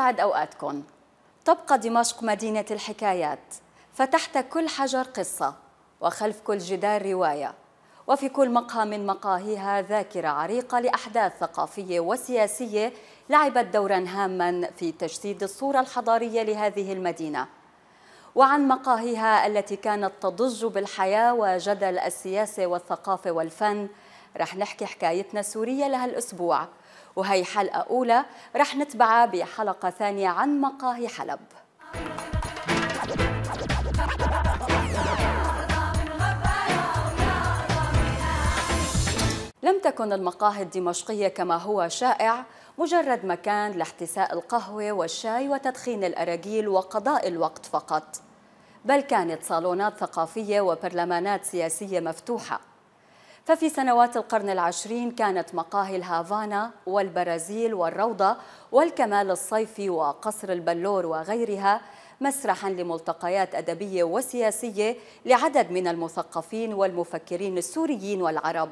يسعد أوقاتكم. تبقى دمشق مدينة الحكايات، فتحت كل حجر قصة، وخلف كل جدار رواية، وفي كل مقهى من مقاهيها ذاكرة عريقة لأحداث ثقافية وسياسية لعبت دورا هاما في تجسيد الصورة الحضارية لهذه المدينة، وعن مقاهيها التي كانت تضج بالحياة وجدل السياسة والثقافة والفن رح نحكي حكايتنا السورية لهالأسبوع، وهي حلقة أولى رح نتبعها بحلقة ثانية عن مقاهي حلب. لم تكن المقاهي الدمشقية كما هو شائع مجرد مكان لاحتساء القهوة والشاي وتدخين الأراجيل وقضاء الوقت فقط، بل كانت صالونات ثقافية وبرلمانات سياسية مفتوحة. ففي سنوات القرن العشرين كانت مقاهي الهافانا والبرازيل والروضة والكمال الصيفي وقصر البلور وغيرها مسرحاً لملتقيات أدبية وسياسية لعدد من المثقفين والمفكرين السوريين والعرب،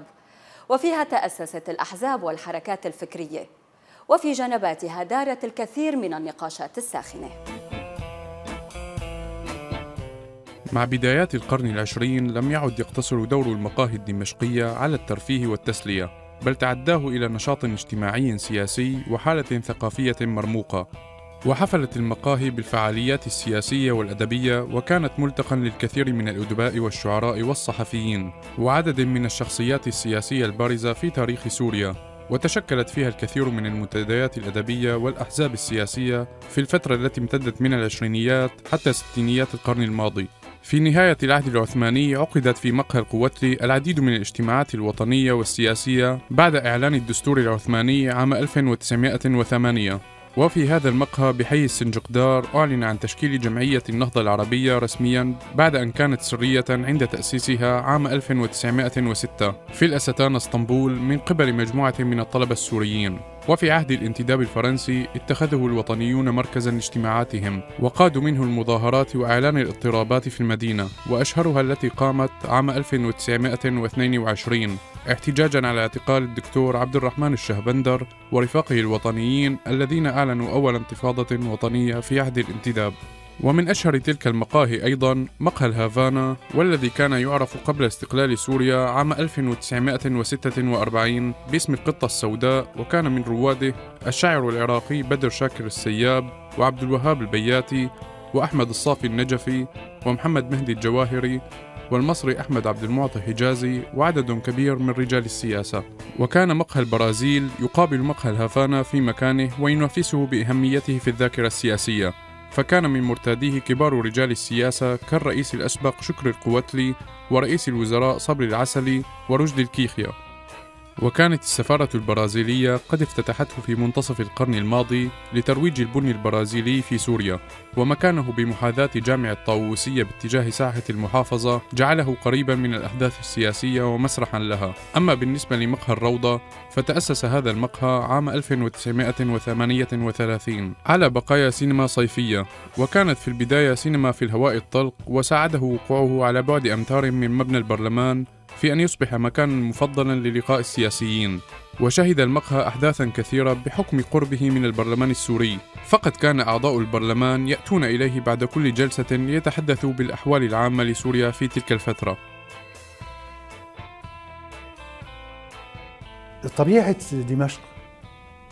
وفيها تأسست الأحزاب والحركات الفكرية، وفي جنباتها دارت الكثير من النقاشات الساخنة. مع بدايات القرن العشرين لم يعد يقتصر دور المقاهي الدمشقية على الترفيه والتسلية، بل تعداه إلى نشاط اجتماعي سياسي وحالة ثقافية مرموقة، وحفلت المقاهي بالفعاليات السياسية والأدبية، وكانت ملتقاً للكثير من الأدباء والشعراء والصحفيين وعدد من الشخصيات السياسية البارزة في تاريخ سوريا، وتشكلت فيها الكثير من المنتديات الأدبية والأحزاب السياسية في الفترة التي امتدت من العشرينيات حتى ستينيات القرن الماضي. في نهاية العهد العثماني عقدت في مقهى القواتلي العديد من الاجتماعات الوطنية والسياسية بعد إعلان الدستور العثماني عام 1908. وفي هذا المقهى بحي السنجقدار أعلن عن تشكيل جمعية النهضة العربية رسمياً بعد أن كانت سرية عند تأسيسها عام 1906 في الأستان اسطنبول من قبل مجموعة من الطلبة السوريين. وفي عهد الانتداب الفرنسي اتخذه الوطنيون مركزاً لاجتماعاتهم، وقادوا منه المظاهرات وإعلان الاضطرابات في المدينة، وأشهرها التي قامت عام 1922 احتجاجاً على اعتقال الدكتور عبد الرحمن الشهبندر ورفاقه الوطنيين الذين أعلنوا أول انتفاضة وطنية في عهد الانتداب. ومن أشهر تلك المقاهي أيضاً مقهى الهافانا، والذي كان يعرف قبل استقلال سوريا عام 1946 باسم القطة السوداء، وكان من رواده الشاعر العراقي بدر شاكر السياب وعبد الوهاب البياتي وأحمد الصافي النجفي ومحمد مهدي الجواهري والمصري أحمد عبد المعطي حجازي وعدد كبير من رجال السياسة. وكان مقهى البرازيل يقابل مقهى الهافانا في مكانه وينافسه بأهميته في الذاكرة السياسية، فكان من مرتاديه كبار رجال السياسة كالرئيس الأسبق شكري القواتلي ورئيس الوزراء صبري العسلي ورشدي الكيخيا. وكانت السفارة البرازيلية قد افتتحته في منتصف القرن الماضي لترويج البني البرازيلي في سوريا، ومكانه بمحاذاة جامع الطاووسية باتجاه ساحة المحافظة جعله قريبا من الأحداث السياسية ومسرحا لها. أما بالنسبة لمقهى الروضة فتأسس هذا المقهى عام 1938 على بقايا سينما صيفية، وكانت في البداية سينما في الهواء الطلق، وساعده وقوعه على بعد أمتار من مبنى البرلمان في أن يصبح مكاناً مفضلاً للقاء السياسيين، وشهد المقهى أحداثاً كثيرة بحكم قربه من البرلمان السوري، فقد كان أعضاء البرلمان يأتون إليه بعد كل جلسة ليتحدثوا بالأحوال العامة لسوريا في تلك الفترة. طبيعة دمشق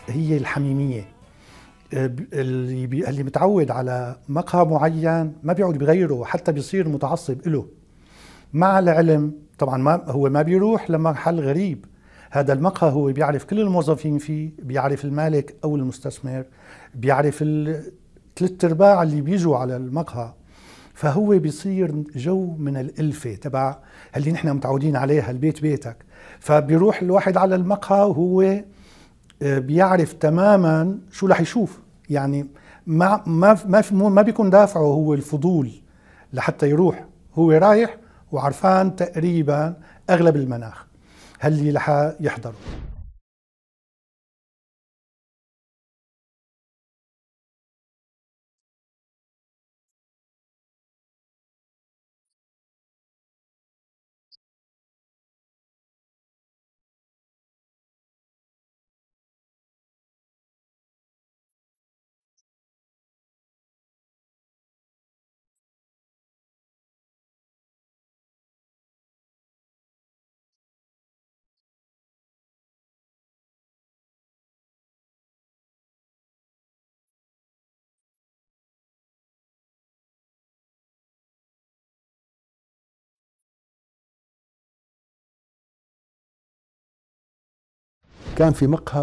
هي الحميمية، اللي متعود على مقهى معين ما بيقعد بغيره حتى بيصير متعصب إله، مع العلم طبعا هو ما بيروح لمحل غريب. هذا المقهى هو بيعرف كل الموظفين فيه، بيعرف المالك او المستثمر، بيعرف ثلاث ارباع اللي بيجوا على المقهى، فهو بيصير جو من الالفه تبع اللي نحن متعودين عليها، البيت بيتك. فبيروح الواحد على المقهى وهو بيعرف تماما شو رح يشوف، يعني ما بيكون دافعه هو الفضول لحتى يروح، هو رايح وعرفان تقريبا اغلب المناخ اللي رح يحضروا. كان في مقهى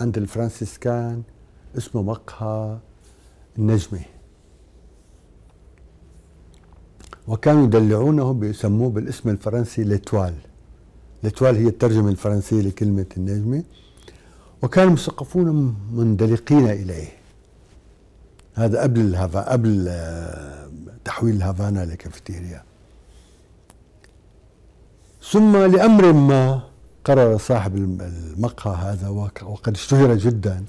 عند الفرانسيسكان اسمه مقهى النجمة، وكانوا يدلعونه بيسموه بالاسم الفرنسي لتوال. لتوال هي الترجمة الفرنسية لكلمة النجمة، وكان المثقفون مندلقين إليه. هذا قبل تحويل الهافانا لكافيتيريا. ثم لأمر ما قرر صاحب المقهى هذا، وقد اشتهر جدا،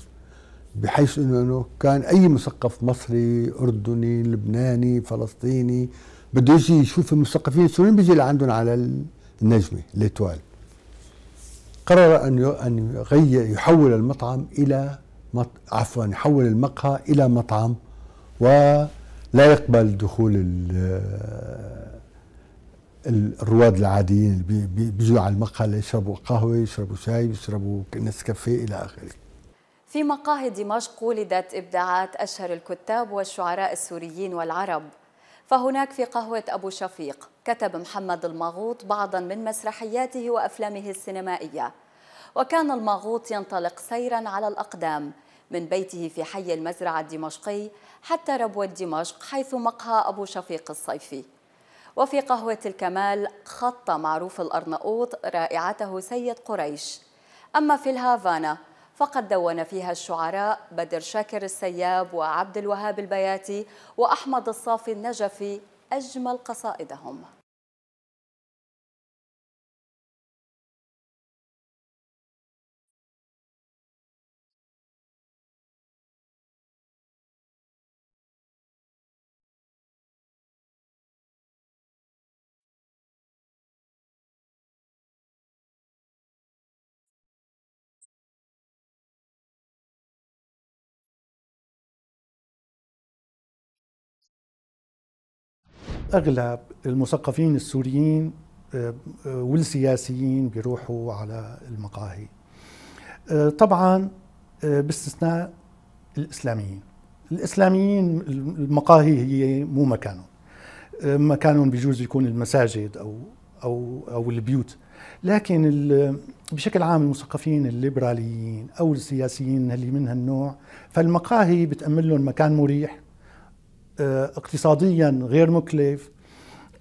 بحيث انه كان اي مثقف مصري اردني لبناني فلسطيني بده يجي يشوف المثقفين السوريين بيجي لعندهم على النجمه ليتوال. قرر ان يحول المطعم الى يحول المقهى الى مطعم، ولا يقبل دخول الرواد العاديين اللي بيجوا على المقهى ليشربوا قهوه، يشربوا شاي، يشربوا نسكافيه الى اخره. في مقاهي دمشق ولدت إبداعات أشهر الكتاب والشعراء السوريين والعرب، فهناك في قهوة أبو شفيق كتب محمد المغوط بعضا من مسرحياته وأفلامه السينمائية، وكان المغوط ينطلق سيرا على الأقدام من بيته في حي المزرعة الدمشقي حتى ربوة دمشق حيث مقهى أبو شفيق الصيفي. وفي قهوة الكمال خط معروف الأرناؤوط رائعته سيد قريش. أما في الهافانا فقد دون فيها الشعراء بدر شاكر السياب وعبد الوهاب البياتي وأحمد الصافي النجفي أجمل قصائدهم. أغلب المثقفين السوريين والسياسيين بيروحوا على المقاهي، طبعا باستثناء الإسلاميين. الإسلاميين المقاهي هي مو مكانهم، مكانهم بيجوز يكون المساجد أو البيوت، لكن بشكل عام المثقفين الليبراليين أو السياسيين اللي من هالنوع فالمقاهي بتأمن لهم مكان مريح اقتصاديا غير مكلف،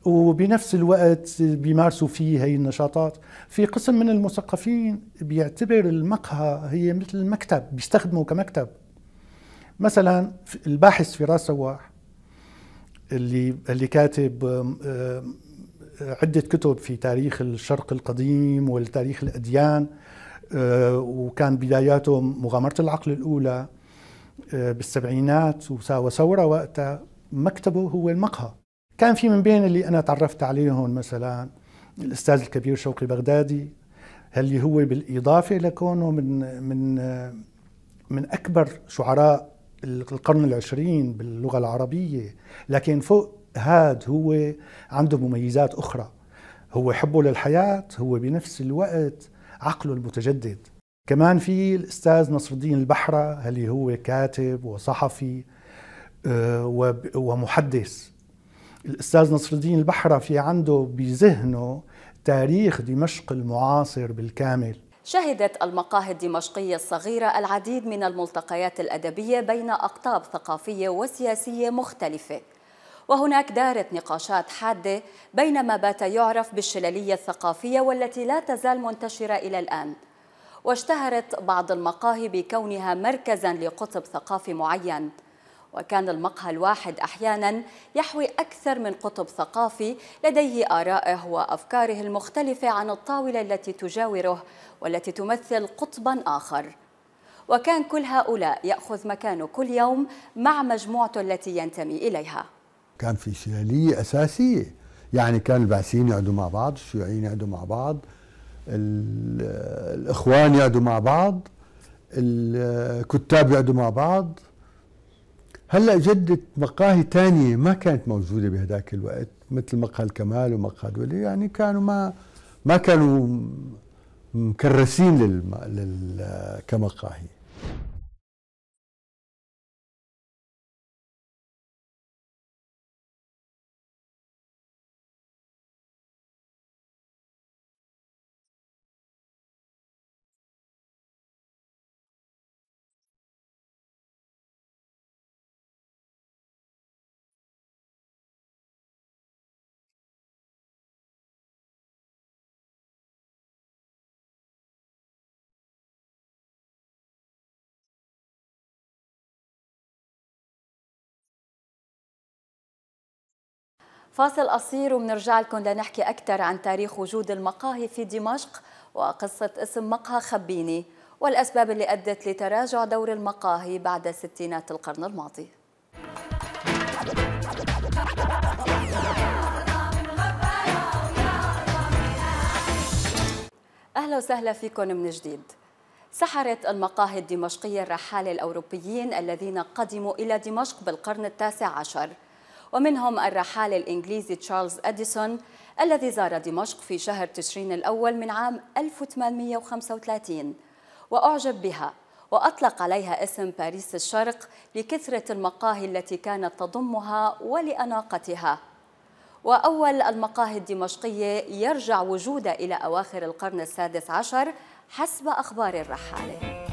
وبنفس الوقت بيمارسوا فيه هي النشاطات. في قسم من المثقفين بيعتبر المقهى هي مثل المكتب، بيستخدمه كمكتب. مثلا الباحث فراس سواح اللي كاتب عدة كتب في تاريخ الشرق القديم والتاريخ الأديان، وكان بداياته مغامرة العقل الأولى بالسبعينات وساوى ثورة وقتها، مكتبه هو المقهى. كان في من بين اللي أنا تعرفت عليهم مثلا الأستاذ الكبير شوقي بغدادي، اللي هو بالإضافة لكونه من أكبر شعراء القرن العشرين باللغة العربية، لكن فوق هاد هو عنده مميزات أخرى. هو حبه للحياة، هو بنفس الوقت عقله المتجدد. كمان في الأستاذ نصردين البحر اللي هو كاتب وصحفي ومحدث. الأستاذ نصردين البحر في عنده بذهنه تاريخ دمشق المعاصر بالكامل. شهدت المقاهي الدمشقية الصغيرة العديد من الملتقيات الأدبية بين أقطاب ثقافية وسياسية مختلفة، وهناك دارت نقاشات حادة بين ما بات يعرف بالشلالية الثقافية والتي لا تزال منتشرة إلى الآن. واشتهرت بعض المقاهي بكونها مركزاً لقطب ثقافي معين، وكان المقهى الواحد أحياناً يحوي أكثر من قطب ثقافي لديه آرائه وأفكاره المختلفة عن الطاولة التي تجاوره والتي تمثل قطباً آخر، وكان كل هؤلاء يأخذ مكانه كل يوم مع مجموعته التي ينتمي إليها. كان في شلالية أساسية، يعني كان البعثيين يقعدوا مع بعض، الشيوعيين يقعدوا مع بعض، الإخوان يقعدوا مع بعض، الكتاب يقعدوا مع بعض. هلأ جدت مقاهي تانية ما كانت موجودة بهداك الوقت، مثل مقهى الكمال ومقهى دولي، يعني كانوا ما كانوا مكرسين كمقاهي. فاصل قصير وبنرجع لكم لنحكي أكثر عن تاريخ وجود المقاهي في دمشق وقصة اسم مقهى خبيني والأسباب اللي أدت لتراجع دور المقاهي بعد ستينات القرن الماضي. أهلا وسهلا فيكم من جديد. سحرت المقاهي الدمشقية الرحالة الأوروبيين الذين قدموا إلى دمشق بالقرن التاسع عشر، ومنهم الرحالة الإنجليزي تشارلز أديسون الذي زار دمشق في شهر تشرين الأول من عام 1835 وأعجب بها وأطلق عليها اسم باريس الشرق لكثرة المقاهي التي كانت تضمها ولأناقتها. وأول المقاهي الدمشقية يرجع وجودها إلى أواخر القرن السادس عشر حسب أخبار الرحالة.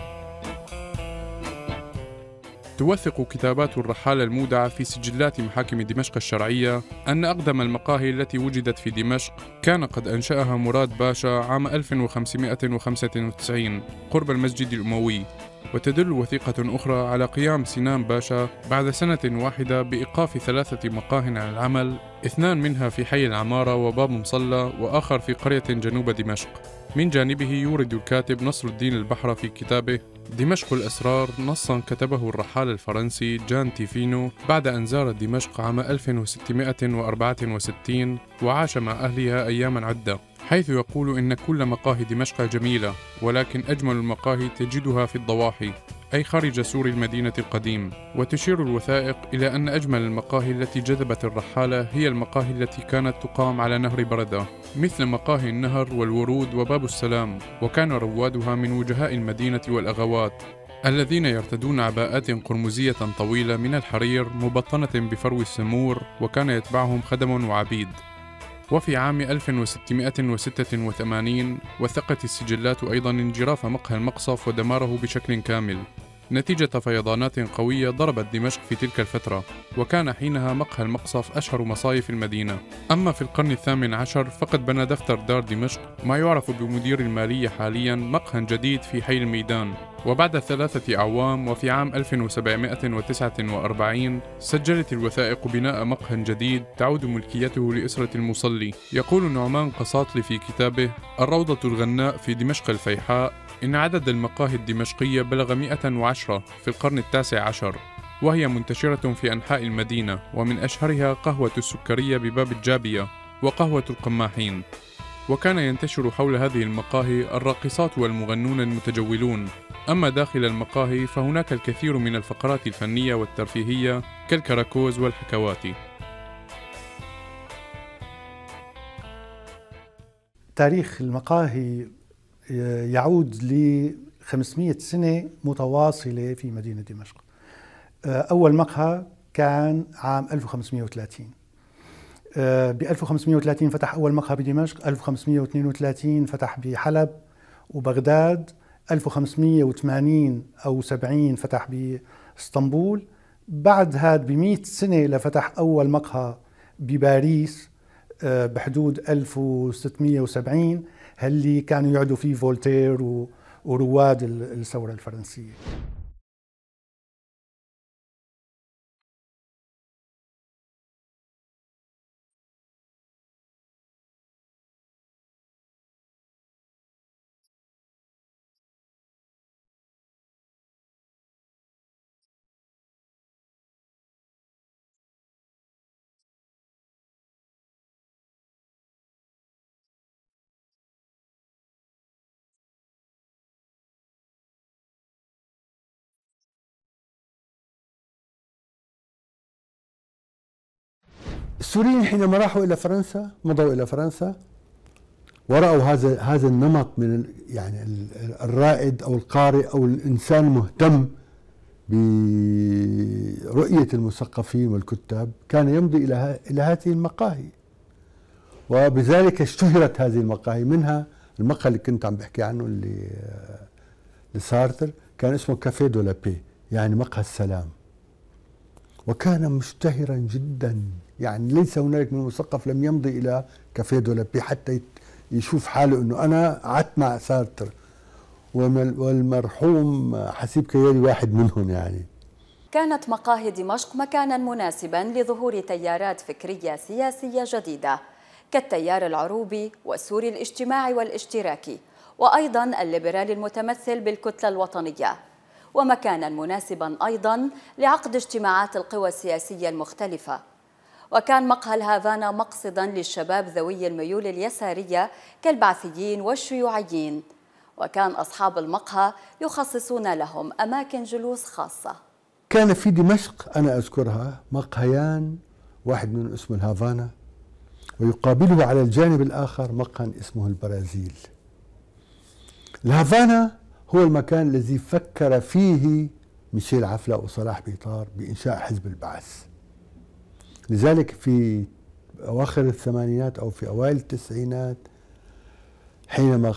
توثق كتابات الرحالة المودعة في سجلات محاكم دمشق الشرعية أن أقدم المقاهي التي وجدت في دمشق كان قد أنشأها مراد باشا عام 1595 قرب المسجد الأموي، وتدل وثيقة أخرى على قيام سنان باشا بعد سنة واحدة بإيقاف ثلاثة مقاه عن العمل، اثنان منها في حي العمارة وباب مصلى وآخر في قرية جنوب دمشق. من جانبه يورد الكاتب نصردين البحر في كتابه دمشق الأسرار نصا كتبه الرحال الفرنسي جان تيفينو بعد أن زار دمشق عام 1664 وعاش مع أهلها أياما عدة، حيث يقول إن كل مقاهي دمشق جميلة ولكن أجمل المقاهي تجدها في الضواحي، أي خارج سور المدينة القديم. وتشير الوثائق إلى أن أجمل المقاهي التي جذبت الرحالة هي المقاهي التي كانت تقام على نهر بردة مثل مقاهي النهر والورود وباب السلام، وكان روادها من وجهاء المدينة والأغوات الذين يرتدون عباءات قرمزية طويلة من الحرير مبطنة بفرو السمور، وكان يتبعهم خدم وعبيد. وفي عام 1686 وثقت السجلات أيضا انجراف مقهى المقصف ودماره بشكل كامل نتيجة فيضانات قوية ضربت دمشق في تلك الفترة، وكان حينها مقهى المقصف أشهر مصايف المدينة. أما في القرن الثامن عشر فقد بنى دفتر دار دمشق ما يعرف بمدير المالية حاليا مقهى جديد في حي الميدان، وبعد ثلاثة أعوام وفي عام 1749 سجلت الوثائق بناء مقهى جديد تعود ملكيته لأسرة المصلي. يقول نعمان قساطلي في كتابه الروضة الغناء في دمشق الفيحاء إن عدد المقاهي الدمشقية بلغ 110 في القرن التاسع عشر، وهي منتشرة في أنحاء المدينة، ومن أشهرها قهوة السكرية بباب الجابية وقهوة القماحين. وكان ينتشر حول هذه المقاهي الراقصات والمغنون المتجولون. أما داخل المقاهي فهناك الكثير من الفقرات الفنية والترفيهية كالكركوز والحكواتي. تاريخ المقاهي يعود ل 500 سنة متواصلة في مدينة دمشق. أول مقهى كان عام 1530، ب 1530 فتح أول مقهى بدمشق، 1532 فتح بحلب وبغداد، 1580 أو 70 فتح باسطنبول، بعد هاد ب 100 سنة لفتح أول مقهى بباريس بحدود 1670 اللي كانوا يعدوا فيه فولتير ورواد الثورة الفرنسية. السوريين حينما راحوا إلى فرنسا مضوا إلى فرنسا ورأوا هذا النمط من يعني الرائد أو القارئ أو الإنسان المهتم برؤية المثقفين والكتاب كان يمضي إلى هذه المقاهي، وبذلك اشتهرت هذه المقاهي. منها المقهى اللي كنت عم بحكي عنه اللي لسارتر كان اسمه كافيه دولابي، يعني مقهى السلام، وكان مشتهرا جدا. يعني ليس هناك من مثقف لم يمضي إلى كافيه دولابي حتى يشوف حاله أنه أنا قعدت مع سارتر، والمرحوم حسيب كيالي واحد منهم. يعني كانت مقاهي دمشق مكانا مناسبا لظهور تيارات فكرية سياسية جديدة كالتيار العروبي والسوري الاجتماعي والاشتراكي وأيضا الليبرالي المتمثل بالكتلة الوطنية، ومكانا مناسبا أيضا لعقد اجتماعات القوى السياسية المختلفة. وكان مقهى الهافانا مقصدا للشباب ذوي الميول اليسارية كالبعثيين والشيوعيين، وكان أصحاب المقهى يخصصون لهم أماكن جلوس خاصة. كان في دمشق أنا أذكرها مقهيان، واحد من اسمه الهافانا ويقابله على الجانب الآخر مقهى اسمه البرازيل. الهافانا هو المكان الذي فكر فيه ميشيل عفلق وصلاح بيطار بإنشاء حزب البعث، لذلك في أواخر الثمانينات أو في أوائل التسعينات حينما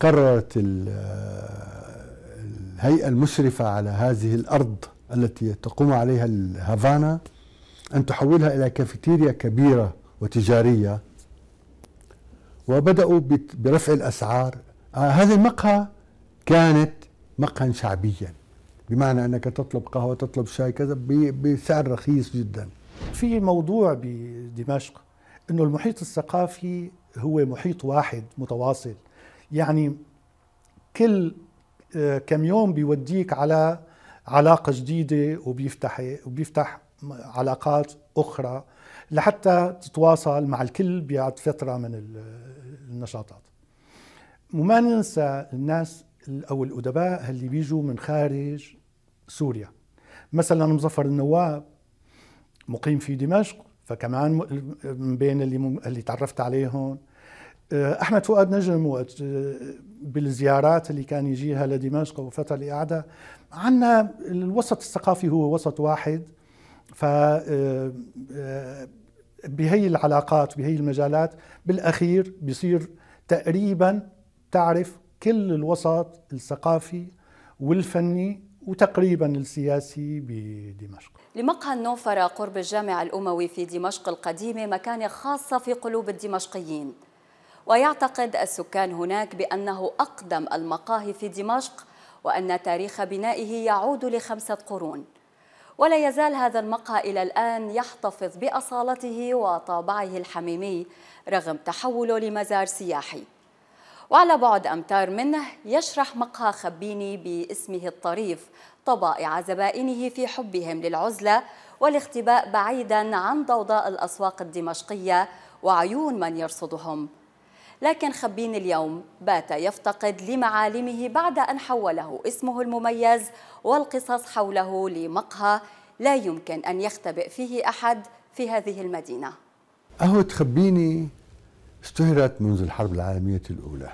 قررت الهيئة المشرفة على هذه الأرض التي تقوم عليها الهافانا أن تحولها إلى كافيتيريا كبيرة وتجارية، وبدأوا برفع الأسعار. هذا المقهى كانت مقهى شعبيا، بمعنى أنك تطلب قهوة تطلب شاي كذا بسعر رخيص جدا. في موضوع بدمشق أنه المحيط الثقافي هو محيط واحد متواصل، يعني كل كم يوم بيوديك على علاقة جديدة وبيفتح علاقات أخرى لحتى تتواصل مع الكل بعد فترة من النشاطات. وما ننسى الناس أو الأدباء اللي بيجوا من خارج سوريا، مثلا مظفر النواب مقيم في دمشق، فكمان من بين اللي تعرفت عليهم. أحمد فؤاد نجم وقت بالزيارات اللي كان يجيها لدمشق وفترة الإعادة، عنا الوسط الثقافي هو وسط واحد، ف بهي العلاقات بهي المجالات بالأخير بيصير تقريبا تعرف كل الوسط الثقافي والفني وتقريبا السياسي بدمشق. لمقهى النوفرة قرب الجامع الأموي في دمشق القديمة مكانة خاصة في قلوب الدمشقيين، ويعتقد السكان هناك بأنه أقدم المقاهي في دمشق وأن تاريخ بنائه يعود ل5 قرون، ولا يزال هذا المقهى إلى الآن يحتفظ بأصالته وطابعه الحميمي رغم تحوله لمزار سياحي. وعلى بعد أمتار منه يشرح مقهى خبيني باسمه الطريف طبائع زبائنه في حبهم للعزلة والاختباء بعيداً عن ضوضاء الأسواق الدمشقية وعيون من يرصدهم. لكن خبيني اليوم بات يفتقد لمعالمه بعد أن حوله اسمه المميز والقصص حوله لمقهى لا يمكن أن يختبئ فيه أحد في هذه المدينة. قهوة خبيني اشتهرت منذ الحرب العالمية الأولى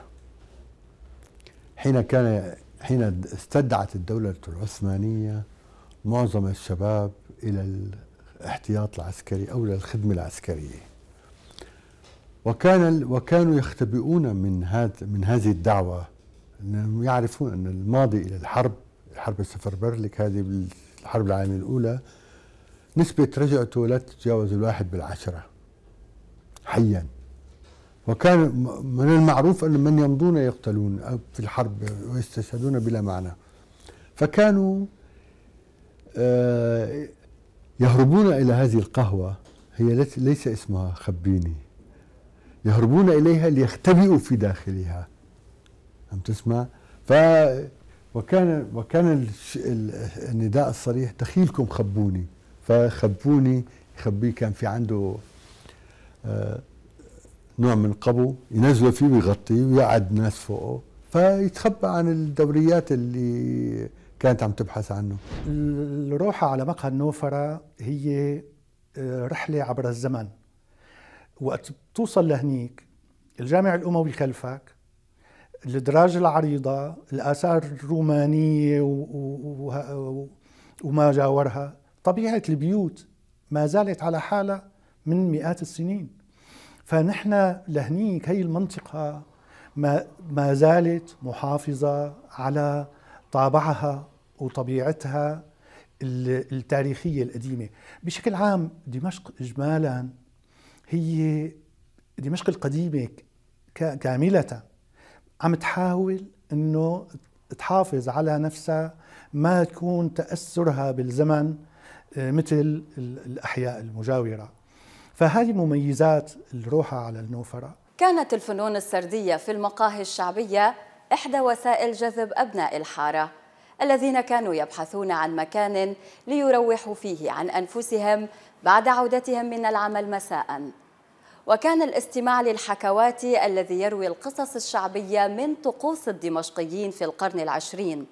حين استدعت الدولة العثمانية معظم الشباب إلى الاحتياط العسكري أو إلى الخدمة العسكرية، وكانوا يختبئون من هذه الدعوة، أنهم يعرفون أن الماضي إلى الحرب السفربرلك هذه الحرب العالمية الأولى نسبة رجعته لا تتجاوز 1% حياً، وكان من المعروف أن من يمضون يقتلون في الحرب ويستشهدون بلا معنى، فكانوا يهربون إلى هذه القهوة، هي ليس اسمها خبيني، يهربون إليها ليختبئوا في داخلها. أم تسمع؟ وكان النداء الصريح دخيلكم خبوني، فخبوني يخبيه، كان في عنده نوع من القبو ينزله فيه ويغطيه ويقعد ناس فوقه فيتخبى عن الدوريات اللي كانت عم تبحث عنه. الروحة على مقهى النوفرة هي رحلة عبر الزمن. وقت بتوصل لهنيك الجامع الأموي خلفك، الدراج العريضة، الآثار الرومانية وما جاورها، طبيعة البيوت ما زالت على حالها من مئات السنين، فنحن لهنيك هي المنطقة ما زالت محافظة على طابعها وطبيعتها التاريخية القديمة. بشكل عام دمشق إجمالاً هي دمشق القديمة كاملة عم تحاول أنه تحافظ على نفسها، ما تكون تأثرها بالزمن مثل الأحياء المجاورة. فهذه مميزات الروحة على النوفرة. كانت الفنون السردية في المقاهي الشعبية إحدى وسائل جذب أبناء الحارة الذين كانوا يبحثون عن مكان ليروحوا فيه عن أنفسهم بعد عودتهم من العمل مساءً. وكان الاستماع للحكواتي الذي يروي القصص الشعبية من طقوس الدمشقيين في القرن العشرين.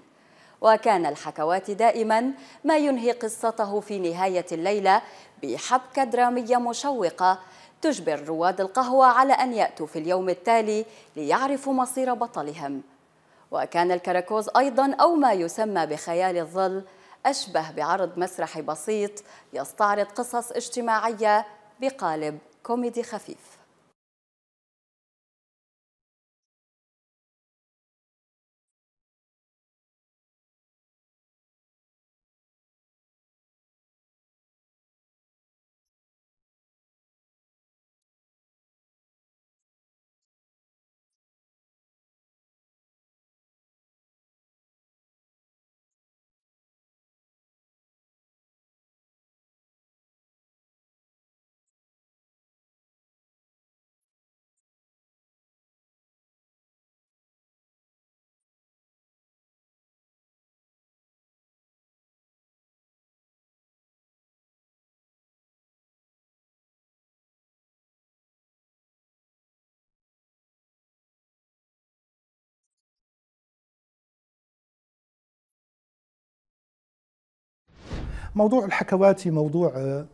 وكان الحكواتي دائما ما ينهي قصته في نهاية الليلة بحبكة درامية مشوقة تجبر رواد القهوة على أن يأتوا في اليوم التالي ليعرفوا مصير بطلهم. وكان الكركوز أيضا أو ما يسمى بخيال الظل أشبه بعرض مسرحي بسيط يستعرض قصص اجتماعية بقالب كوميدي خفيف. موضوع الحكواتي موضوع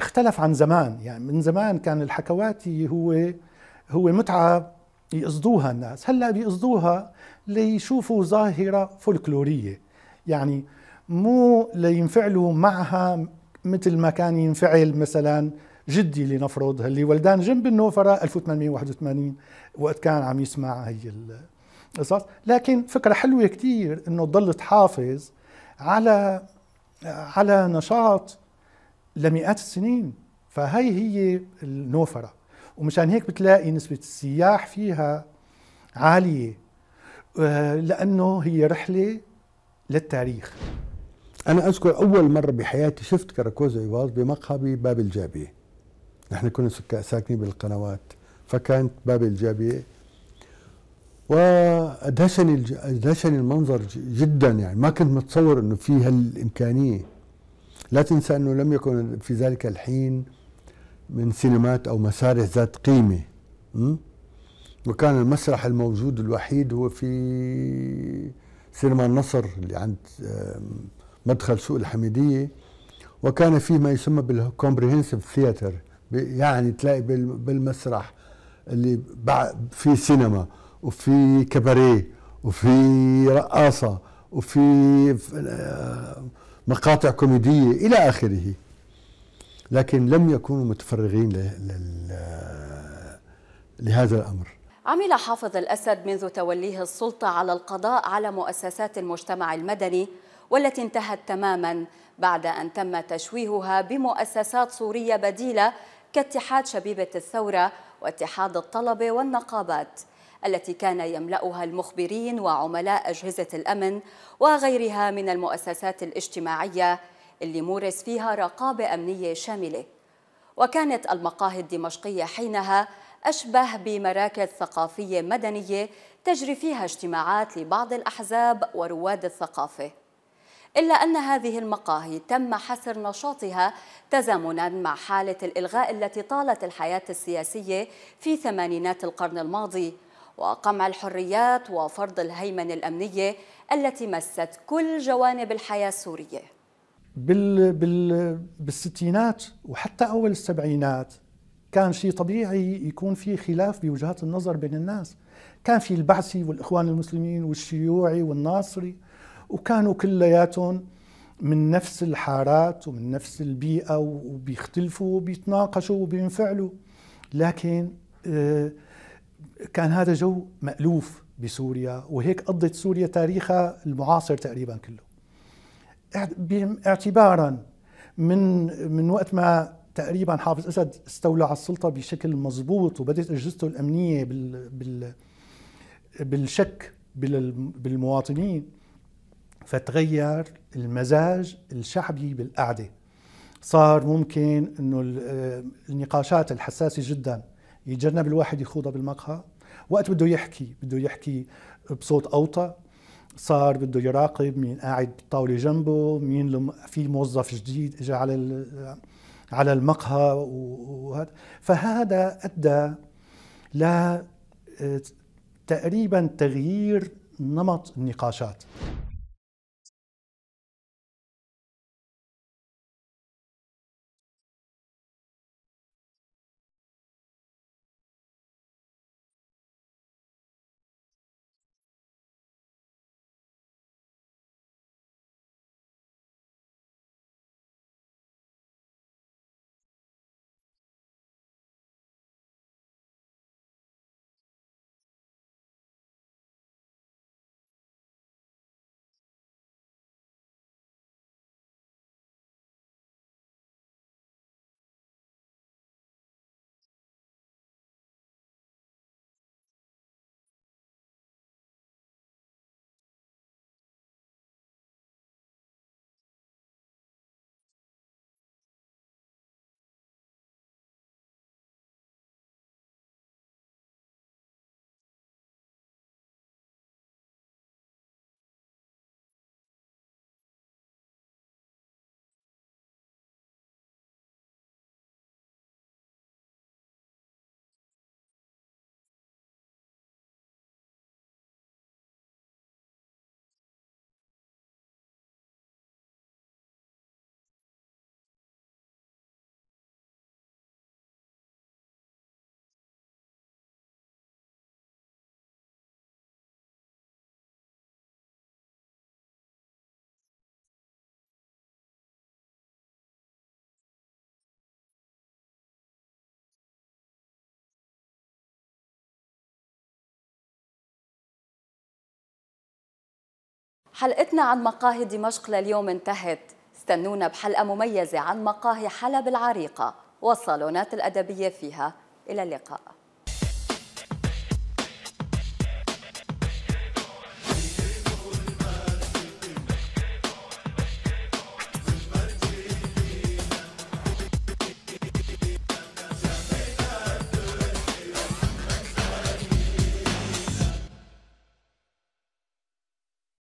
اختلف عن زمان، يعني من زمان كان الحكواتي هو متعة يقصدوها الناس، هلا بيقصدوها ليشوفوا ظاهرة فولكلورية، يعني مو لينفعلوا معها مثل ما كان ينفعل مثلا جدي لنفرض اللي ولدان جنب النوفرة 1881 وقت كان عم يسمع هي القصص، لكن فكرة حلوة كتير انه ضلت حافظ على نشاط لمئات السنين. فهي هي النوفرة، ومشان هيك بتلاقي نسبة السياح فيها عالية لأنه هي رحلة للتاريخ. أنا أذكر أول مرة بحياتي شفت كركوز عباظ بمقهى باب الجابية. نحن كنا ساكنين بالقنوات، فكانت باب الجابية، وادهشني المنظر جدا، يعني ما كنت متصور انه في هالامكانيه. لا تنسى انه لم يكن في ذلك الحين من سينمات او مسارح ذات قيمه، وكان المسرح الموجود الوحيد هو في سينما النصر اللي عند مدخل سوق الحميديه، وكان فيه ما يسمى بالكومبريهنسيف ثياتر، يعني تلاقي بالمسرح اللي في سينما وفي كباريه وفي رقاصه وفي مقاطع كوميديه الى اخره، لكن لم يكونوا متفرغين لهذا الامر. عمل حافظ الاسد منذ توليه السلطه على القضاء على مؤسسات المجتمع المدني، والتي انتهت تماما بعد ان تم تشويهها بمؤسسات سوريه بديله كاتحاد شبيبه الثوره واتحاد الطلبه والنقابات، التي كان يملأها المخبرين وعملاء أجهزة الأمن وغيرها من المؤسسات الاجتماعية اللي مورس فيها رقابة أمنية شاملة. وكانت المقاهي الدمشقية حينها أشبه بمراكز ثقافية مدنية تجري فيها اجتماعات لبعض الأحزاب ورواد الثقافة، إلا أن هذه المقاهي تم حصر نشاطها تزامناً مع حالة الإلغاء التي طالت الحياة السياسية في ثمانينات القرن الماضي، وقمع الحريات وفرض الهيمنة الأمنية التي مست كل جوانب الحياة السورية. بالستينات وحتى أول السبعينات كان شيء طبيعي يكون في خلاف بوجهات النظر بين الناس. كان في البعثي والإخوان المسلمين والشيوعي والناصري، وكانوا كلياتهم من نفس الحارات ومن نفس البيئة، وبيختلفوا وبيتناقشوا وبينفعلوا، لكن كان هذا جو مألوف بسوريا، وهيك قضت سوريا تاريخها المعاصر تقريبا كله. اعتبارا من وقت ما تقريبا حافظ أسد استولى على السلطة بشكل مضبوط، وبدت أجهزته الأمنية بالشك بالمواطنين، فتغير المزاج الشعبي بالقعدة. صار ممكن انه النقاشات الحساسة جدا يتجنب الواحد يخوضها بالمقهى، وقت بده يحكي بصوت اوطى، صار بده يراقب مين قاعد بالطاولة جنبه، مين في موظف جديد اجى على المقهى وهذا. فهذا ادى ل تقريبا تغيير نمط النقاشات. حلقتنا عن مقاهي دمشق لليوم انتهت، استنونا بحلقة مميزة عن مقاهي حلب العريقة والصالونات الأدبية فيها. إلى اللقاء.